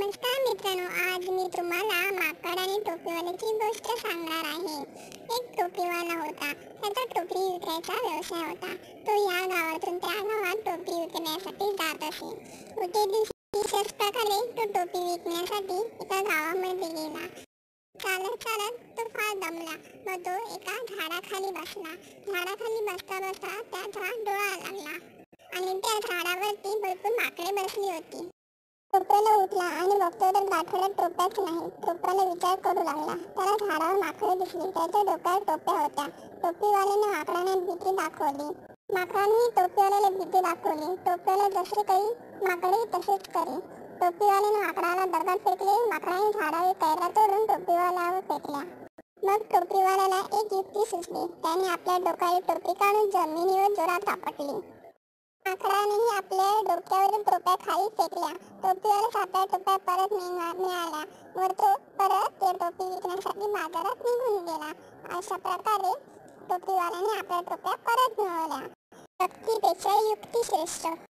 नमस्कार मित्रांनो, आज मी तुम्हाला माकड आणि टोपीवाल्याची गोष्ट सांगणार आहे। एक टोपीवाला होता, त्याचा टोपी विक्रेता व्यवसाय होता। तो या गावातून त्या गावात टोपी विकण्यासाठी जात असे। एके दिवशी अशाच प्रकारे तो टोपी विकण्यासाठी एका गावामध्ये गेला। चालत चालत तो फार दमला व तो एका झाडाखाली बसला। झाडाखाली बसता बसता त्याचा डोळा लागला आणि त्या झाडावरती भरपूर माकडे बसली होती। टोपीला उठला आणि बघतो तर गाठीला टोप्याच नाही। टोपीला विचार करू लागला। त्याला झाडावर माकडे दिसली। त्याच्या डोक्यावर टोप्या होत्या। टोपीवाल्याने माकडाने भीती दाखवली, माकडाने टोपीवाल्याला भीती दाखवली। टोपीला जसे काही माकडे तसेच करे। टोपीवाल्याने माकडाला दगड फेकले, माकडाने झाडावर कैऱ्या तोडून टोपीवाल्यावर फेकल्या। मग टोपीवाल्याला एक युक्ती सुचली। त्याने आपल्या डोक्यावरील टोपी काढून जमिनीवर जोरात आपटली। माकडानेही आपल्या डोक्यावरील टोप्या खाली फेकल्या। टोपीवर सापळ्या टोप्या परत मिळाल्या व तो परत त्या टोपी विकण्यासाठी बाजारात निघून गेला। अशा प्रकारे टोपीवाल्याने आपल्या टोप्या परत मिळवल्या। शक्तीपेक्षा युक्ती श्रेष्ठ।